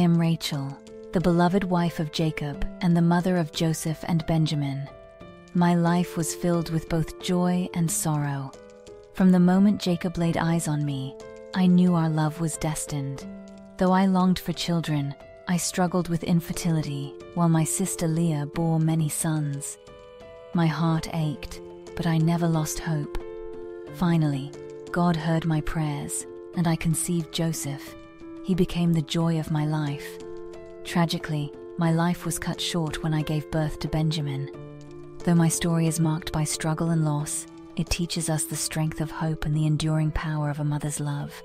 am Rachel, the beloved wife of Jacob and the mother of Joseph and Benjamin. My life was filled with both joy and sorrow. From the moment Jacob laid eyes on me, I knew our love was destined. Though I longed for children, I struggled with infertility, while my sister Leah bore many sons. My heart ached, but I never lost hope. Finally, God heard my prayers, and I conceived Joseph. He became the joy of my life. Tragically, my life was cut short when I gave birth to Benjamin. Though my story is marked by struggle and loss, it teaches us the strength of hope and the enduring power of a mother's love.